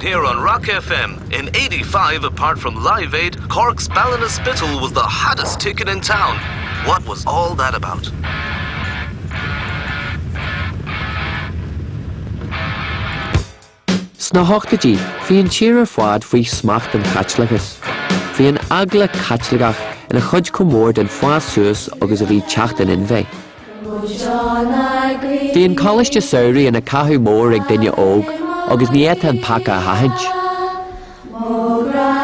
find here on Rock FM. In 85, apart from Live Aid, Cork's Ballinaspital was the hottest ticket in town. What was all that about? Snohochtaji, fi an cheer of fad fi smacht and catchlickers. Fi an agla catchlickach and a chudge comord and fasuus agus a vi chacht and inve. Fi an college to Surrey and a cahu moor ag dinya og agus niet and paca hahinch.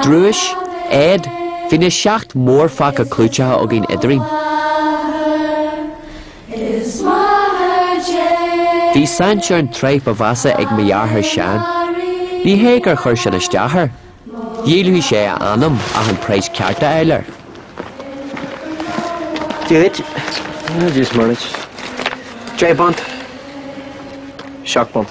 Druish, ed, fi na shacht moor faca clucha ogin idrin. Fi sancher and treip avasa ag miyar her shan. Ní hégar chuir sin isteachar, díolú sé anam ach an préis cearta eiler. Díit, na dús mórnit. Dré bont, seach bont,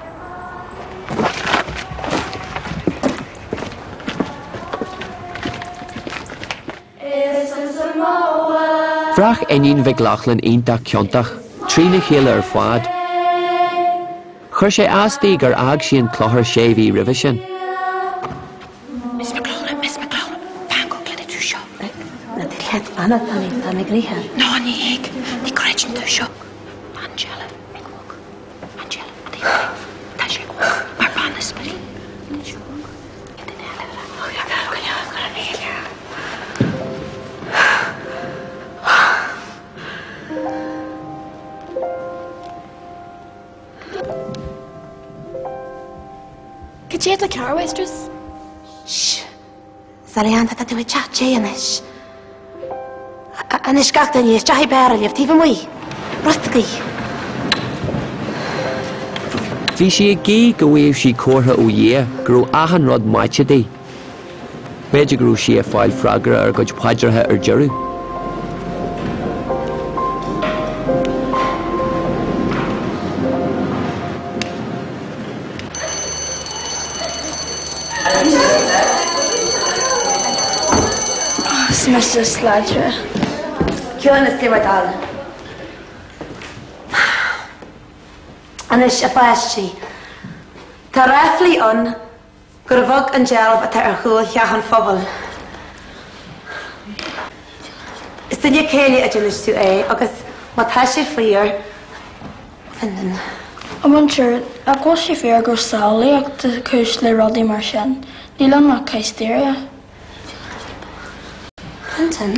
Vrach Enin Viglachlin in Dak Kyontach, Trina Hiller Fad. Hershe Astig or Agshi and Cloher Shavy Rivishin. No, Nick, the Gretchen to shock. Angela, McWalk. Angela, the and it's got the news, Jai Barrel, you've taken away. Rusty. Fishy geek away if she caught her o'year, grew ahan rod machidi. Major grew she a file fragra or gudge padger her jury. Oh, it's Mr. Sladger. Jonas de Wadal. Anish Abashi. Tarafli on Gurvog and Jelb at her cool Yahan Fobble. Is the Yakeli at Janish to A, August Matashi Freer Findon. I'm unsure. I go she fear go Sally at the Kushli Roddy Marchand. Nilan Macasteria. Findon.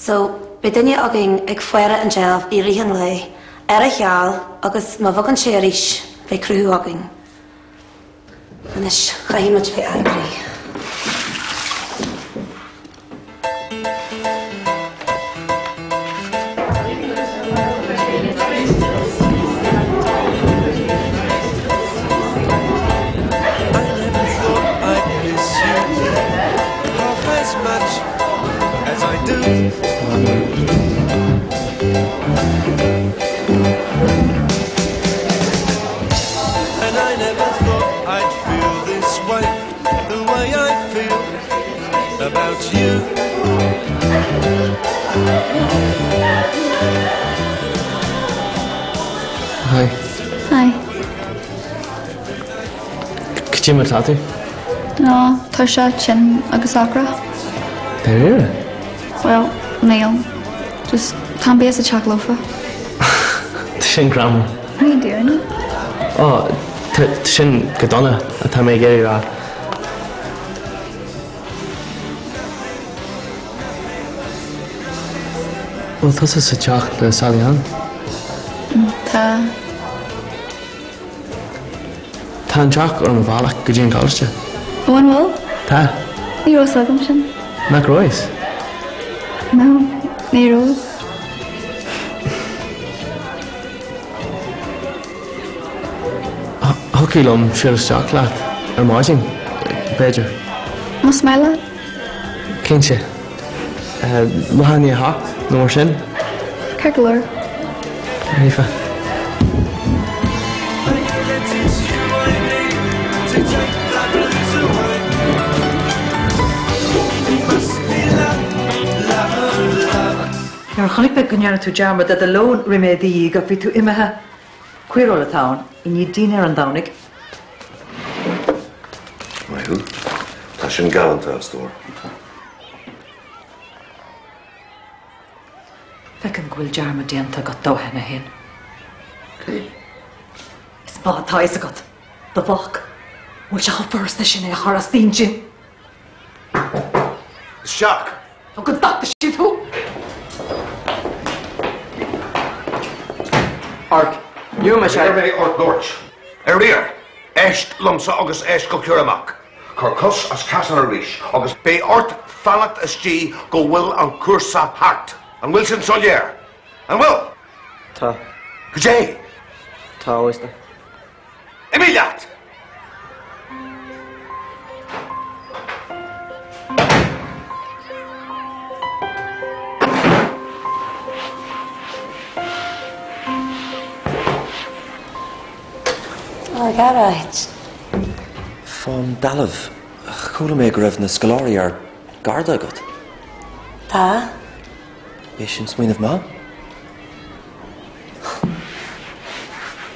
So, bydini ogin ag fwyra yn jelf I rihan le, erich ial, agos mafog yn sierish, fe crw ogin. Anish, chai much fe agri. Hi. Hi. Could you meet Tati? No, Tasha Chin Agasakra. There? Well, Neil. Just Tambi as a chaklofa. Tashin Grandma. What are you doing? Oh, Tashin Kadona, a Tammy Gary Ra. Well, this is a chocolate, Salihan. Ta an teach ar an bhealach go dtí an calliste. Bhain bhil? Ta. Ní rós agam sin. Nach rós? No, ní rós. Hocaí lom siar isteach leat ar maidin. Pedro. Mos Maila? Kinche. Lahania ha, Norshin. Kagalor. Rifa. You're going to be to Jamba that alone remade the ego to Imaha. Queer all the town, in your dinner and downic. Well, I shouldn't go into a store. I can go to Jamba Dianta got Dohana hin. It's bad ties got the walk. We'll shall first the shinny harastin gin. Shock! I'm going to talk the shit who? Ark, you must have a or gorge. A rear, Esht Lumsa August Esh Kokuramak. Kirkus as Casanarish, August Bay Ort, Fallat as G, go Will and Kursa Hart, and Wilson Solier. And Will! Ta. Gajay! Ta, is there? Emiliat! I got it. From Dalav, Kulamegrev na Scolari are Garda good. Ta? Patience, Queen of Ma?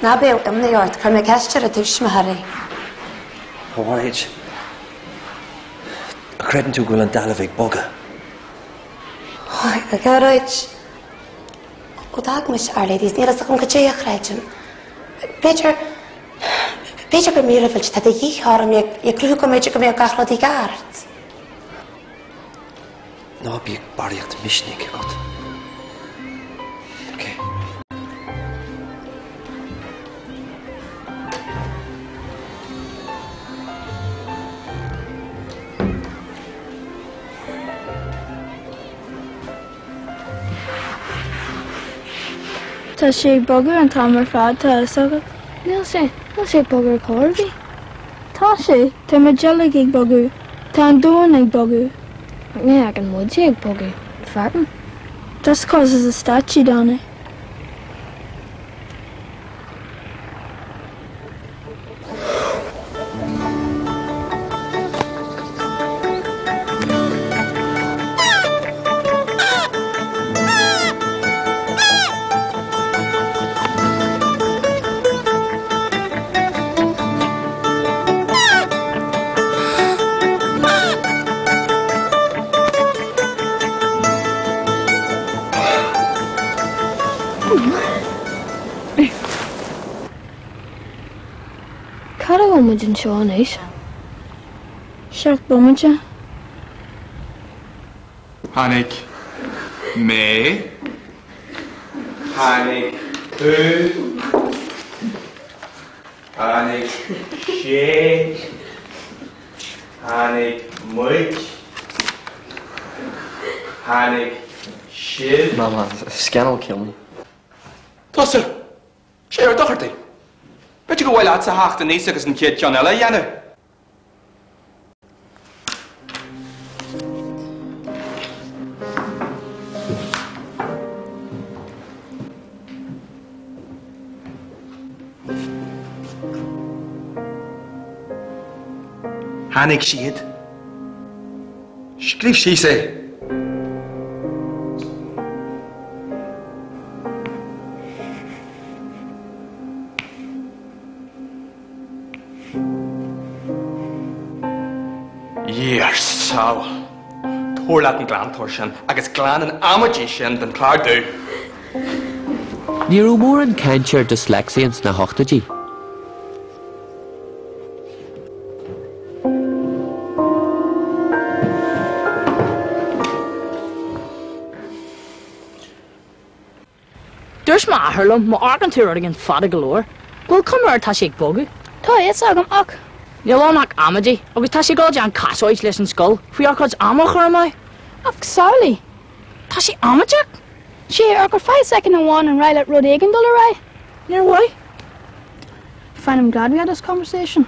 Now be out in the yard, come and catch her at Ushmahari. How age? A credit to Gwilyn Dalavig Boga. I got it. Good Agmish are ladies near us on Kajay Krajim. Peter. Peter Mirovich, that the Yihar make a Krukomagic of your Garrodi Guard. No big barrier to Mishnik. Okay. Does she bugger and Tamar Fad to so Nilsey? I'll say bugger Corby. Tashi, I'm a jelly gig bugger. I'm doing a bugger. I can mudge a bugger. Fatten. Just causes a statue down it. Sean is. Short bommetje. Hanik. Mee. Hanik. U. Hanik. She. Hanik. Moik. Hanik. She. Mama, scan will kill me. Tosser. Share a doherty. But you go well out half the niece and kid Janella, Yanna. Hanik sheed. Skrief she say. Poor Latin Glan Torshan, I guess Glan and Amagician than Clardu. Near O'Moore and Kencher dyslexians na Hochtaji. There's my Harlem, my Argentina against Fadagalore. Go come here, Tashik Bogu. Toy, it's Agam Ock. You'll all knock Amagi. I was Tashi Gorge and Cassoy's listen skull. We are called Amok or am I? Of sorry. Tashi Amajak? She are 5 second and one and Riley at Roddy Egan Dullaray. Near why? I find I'm glad we had this conversation.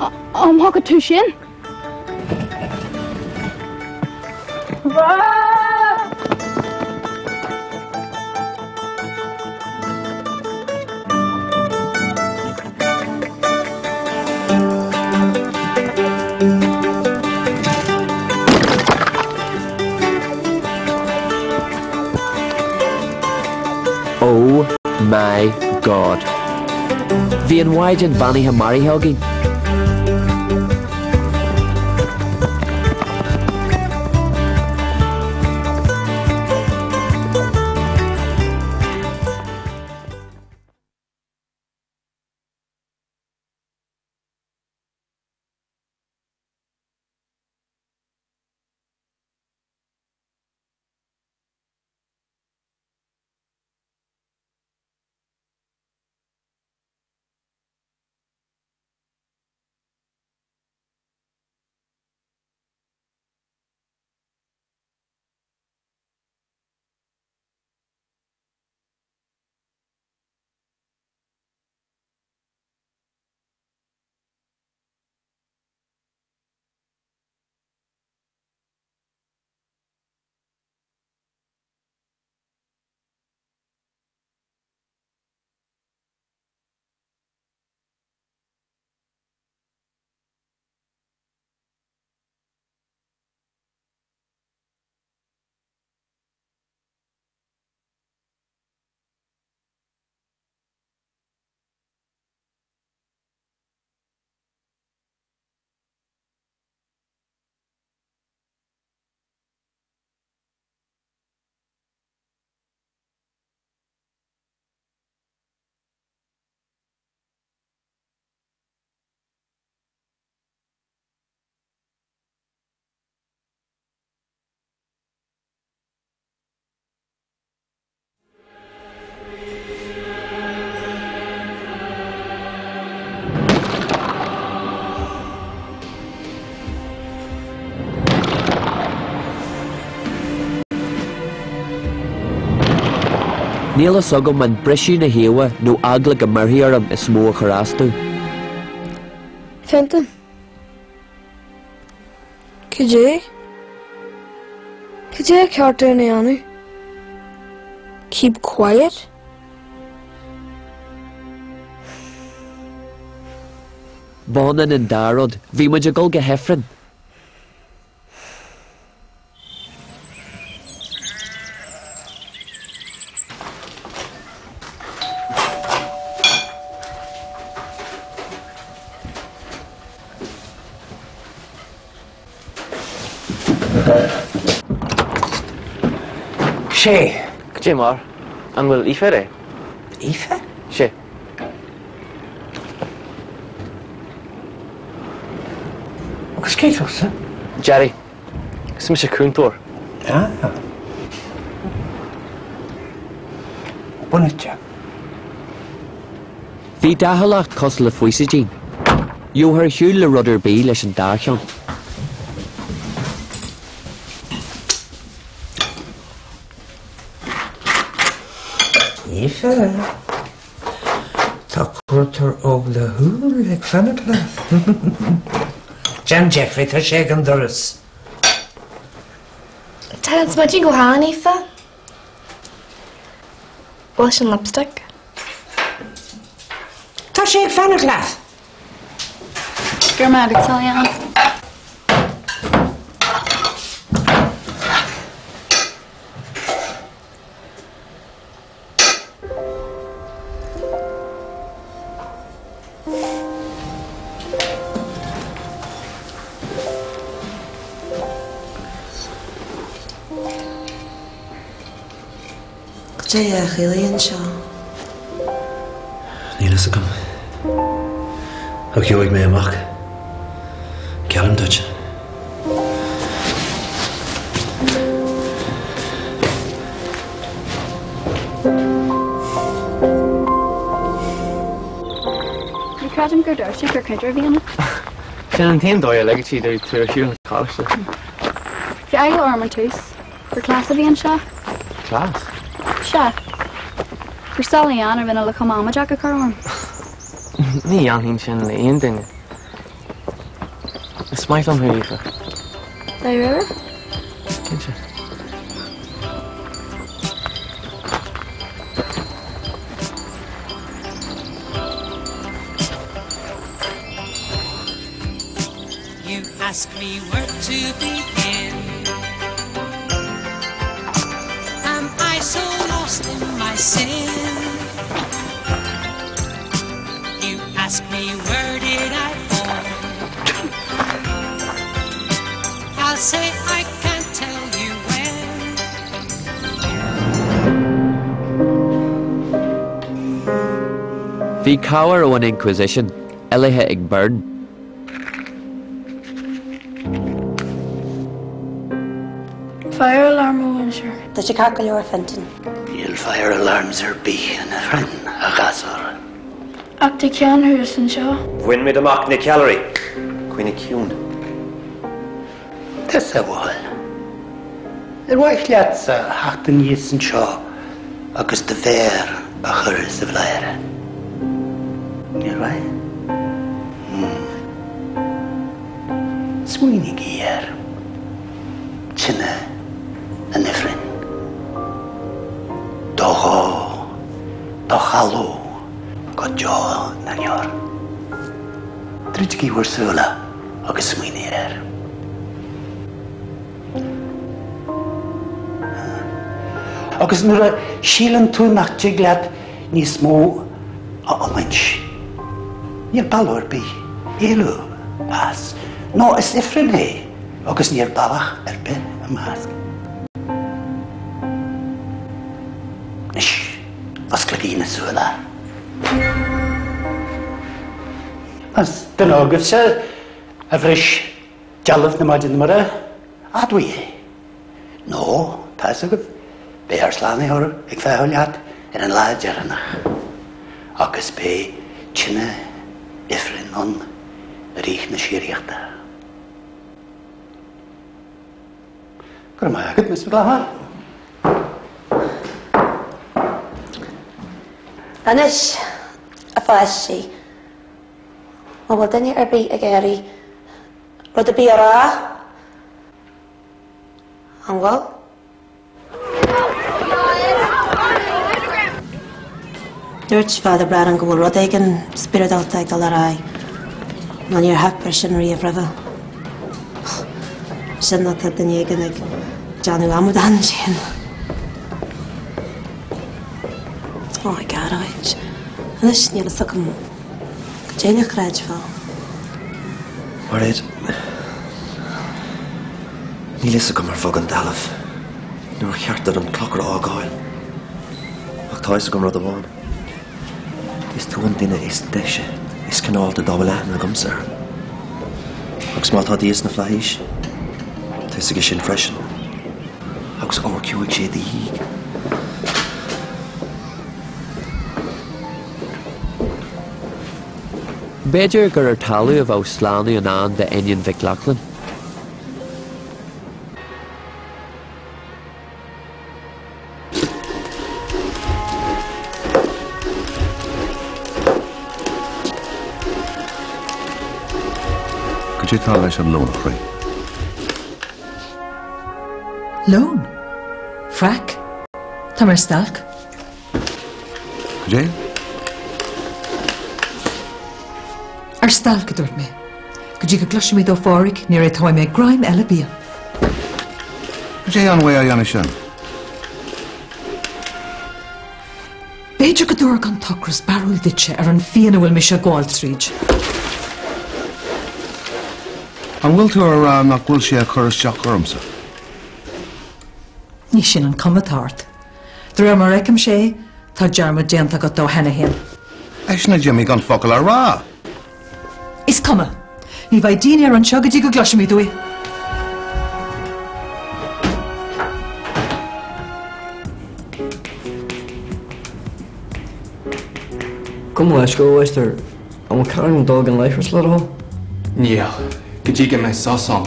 Ond hog y tŵsyn. Oh my God. Fi yn waed yn fannu hymari helgi. Níl a sogam man brisí na hewa nó agla go marthaí orm is mó a chorastú. Fenton. Cúidé? Cúidé ceartú na anu? Keep quiet? Bónan an darod, bhí muid a gul go hefrin. She. Gdzie mor? An wil Aoife re? Aoife? She. Agus ceit os e? Jerry. Ys mis y cwn tor. Ah. Bonitja. Fi dahalacht cos le fwysigyn. Yw her hiwl le rudder bi leis yn darllion. Aoife, the quarter of the whole like Fanacloth. Jan Jeffrey, the shaken Doris. Tell us what you go on, Aoife. Blush and lipstick. The shake Fanacloth. Grandma, tell you. Jay a Gillian Shaw. Nina Sukam. Okay, wake me a mark. Get him Dutch. You can't him go dirty for country Vienna. Can him do your legacy to a few college. The Iowa Armatus for class of Vienna Shaw. Class? Sha, for Sally Ann, I've been a little mama jack a car. Me young, he's in the end, didn't it? Mae smile am hynny i chi. Da i rywun? Gen ti. You ask me where to begin. Am I so lost in my sin? You ask me where did I fall? I'll say I can't tell you when. Bhí Cabhair Ó An Inquisition, Oileatha ag Bern. Fire alarm oinsir. Da ti cael your fenton. Níl fire alarms ar bí an a rin a gasar. Ach de cean hús an seo. Bhuin mid amach na calory. Cuine ciún. Tis a bhil. Ar waith leat sa hacht an ies an seo agus de bhéir a chur sa bhlaire. Níl rai? Smuinig í Tine. Yn nifrin. Dogo. Dogalw. Godio na'n ior. Dryd i gyw'r sŵla o gysmwyn i'r. Ogys nŵr a síl yn tŵi magtig glad ni smw o omynch. Ni'r balw'r bi. Elw. Pas. No, ys nifrin hei. Ogys ni'r balach erbyn y masg. Nish, osglyg un y sŵla. Mas dyn o gyfse, hyfrys, jalaf na maid yn ymwyr, a dwi. No, tas o gyf, be ar slani o'r egfeoliad yn yn laid ar yna. Ogys be, chyna, ifrin hwn, yr eich na siiriach da. Gwrw mae agyd, Miss McLaughlin. Anis, a ffais si. Mae wel dyn ni arbi a geri. Roedd y bu o'r a. Angol. Nyrch fad y brad yn gwybl roedd eich yn spiridolteg dal ar ai. Mae'n i'r hapur sy'n rhi efrifo. Sy'n nad ydyn ni gynnig Janw am o dan sy'n. O, i gara weid. Yn ysyn i'r ysog yn gynnig rhaid fel. Warid. Ni lysog am ar fog yn dalaf. Nw'r hiartad yn clogr o gael. Ac toes ag am roedd o fan. Ys tŵn dyn eis desio. Ys canol dy dobl am ag amser. Ac smalt hod i ys na flais. This is a fresh one. I was over to a JD. Bejer got a tally of Auslani and Anne the Indian Vic Lachlan. Could you tell us a loan free? Loan? Frack? Tamer Stalk? Jane? Ar Stalk adort me. Could you glush me do forig near a time me grime elabia? Jane, on way I anishan. Bajor Gadorg on Tuckers barrel ditche are on Fianna will miss a Goldstreet. And will to her around not will she a chorus jock or himself? Ní sin an comatart. Dre mar eicem sé, tá jarmad dianta got dó henna hin. Eis na jimmy gan focal ar ra. Is coma. Ní vai dín ar an siogadi go glashmi dwi. Come on, let's go, Lester. I'm a carrying dog and life for Slittle. Yeah, could you get my sauce on?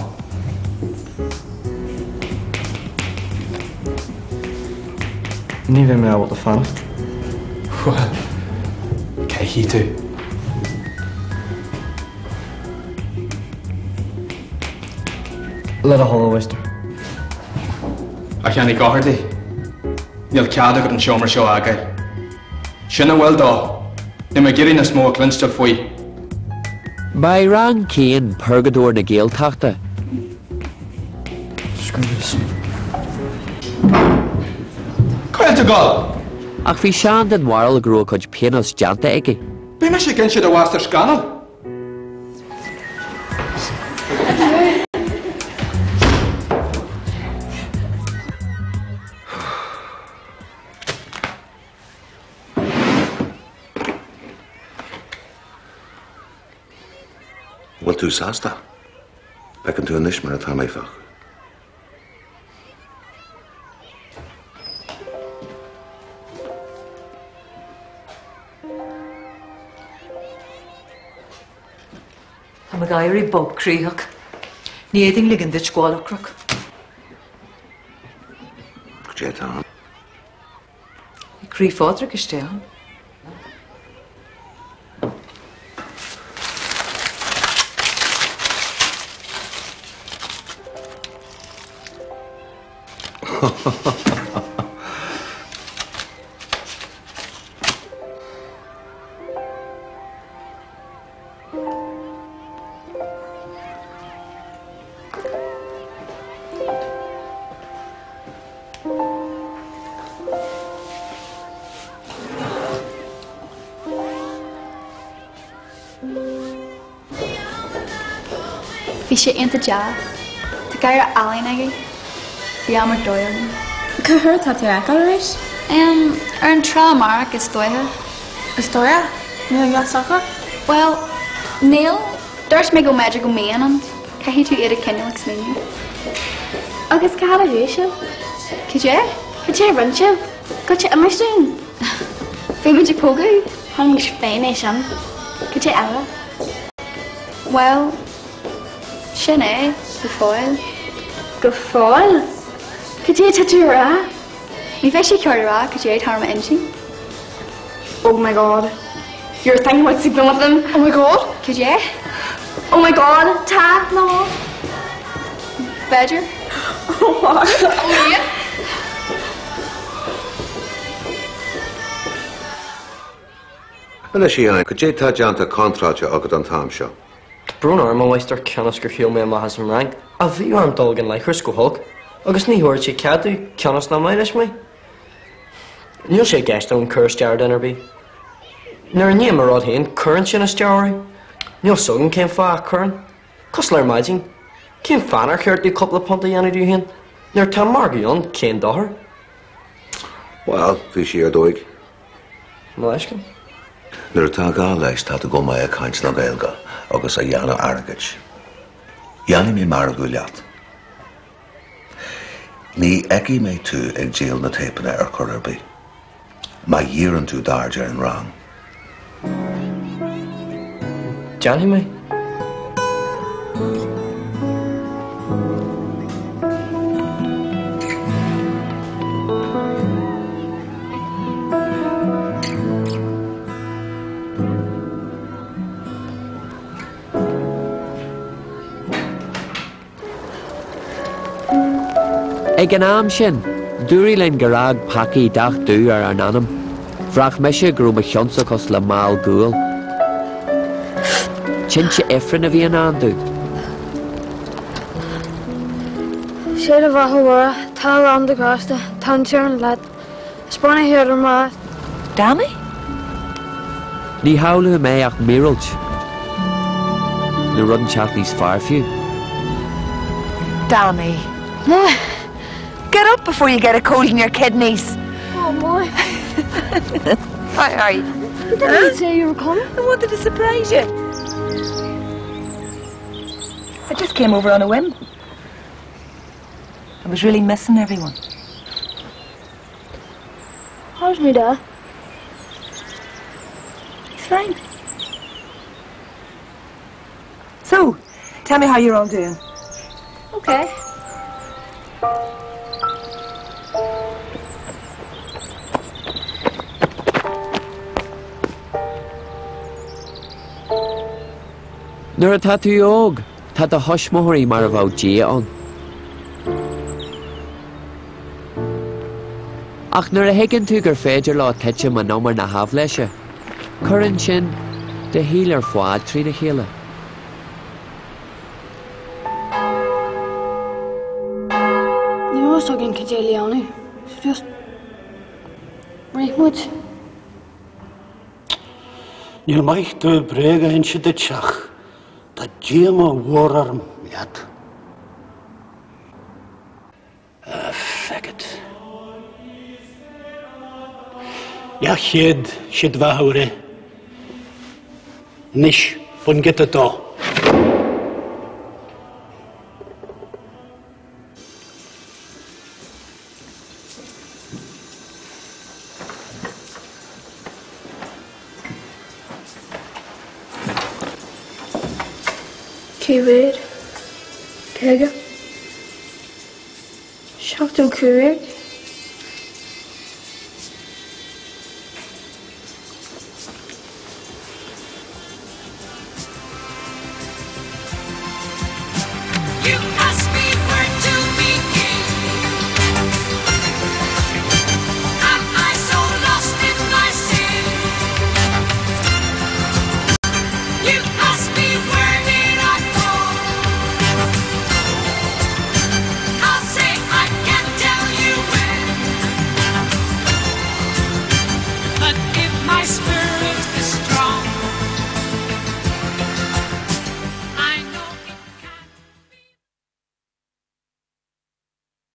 Ni fe mewn bod y fan. Wel, cei hi dwi. Little hollow oyster. I can't go hardy. You'll cad a good and show me show again. Shinna well do. Then we're getting a small clinch to foy. By Ran Kane, Purgador the Gale Tachta. Screw this. Credit to God. Ach fi Shand and Warl grow could penis janta eggy. Be mish against you the waster scannel. Well, two sasta. Back into an ishmer at Hamaifach. I'm a guy who Bob Creehook. Needing ligand the squalocrook. Jet on. Cree father is down. Fisha ain't the jazz. The guy at Allie Nagy. The Amor Doyle. Can her tattoo accurate? Tra Mark is Doyle. Is Doyle? Well, Neil, there's me go magical man and can he do it a candle like me? I guess can have a ratio. Could you run chip? Got you a machine? Famous Pogo? Hung Spanish. Could you ever? Well, Shane, the foil. Go foil? Could you tattoo her? If I shake her, could you eat harm engine? Oh my god. You're thinking about sleeping with them? Oh my god. Could you? Oh my god. Tap, no. Badger? Oh my. Oh yeah. Unless you could you touch on the contract you got on time show? Bruno arm oyster canister heel me has some rank. A view on Dolgan like her school hulk. August knee horse she can't do canis na minus me. You'll say guest on curse jar dinner be. Nor near my rod hand, current in a story. Neil Sogan came far current. Costler Majin. Came fanner currently a couple of Pontiana do him. Nor Tam Margion came to her. Well, fishy a doig. Malashkin. Nor Taga likes to go my accounts na gaelga. Agus a Jana Aragach. Jana mi marguliat. Ni egi me tu eg jail na tapena corbi. Ma yearan tu darja in wrong. Johnny me? Egan Amshin, Durilin Garag Paki Dach Du are Ananum. Vrach Mesha grew Machonsakos Lamal Ghoul. Chincha Efren of Yanandu. Shade of Ahawara, Tal on the Grasta, Tancher and Lad. Spawny here, Ma. Danny? Ni Howlu Mayach Mirulch. The Run Chatney's Farfew. Danny. Get up before you get a cold in your kidneys. Oh, boy. How are you? Didn't you say you were coming? I wanted to surprise you. I just came over on a whim. I was really missing everyone. How's me dad? He's fine. So, tell me how you're all doing. Okay. Nor a tattoo og, tat a hush mohori maravow jay on. Ach nuair a higann tú gur féidir lá tite man nómar na haf leise. Cuireann sin de híl ar fád trí na chéile. Ní bhas agin cad é leanú. Just réithmuid. Níl maith do bréga in si de teach. Tá díam a mhór ar miad. Ja, shed vahure. Nish, von geta to. Kuwait. Tega. Schafft du Kuwait?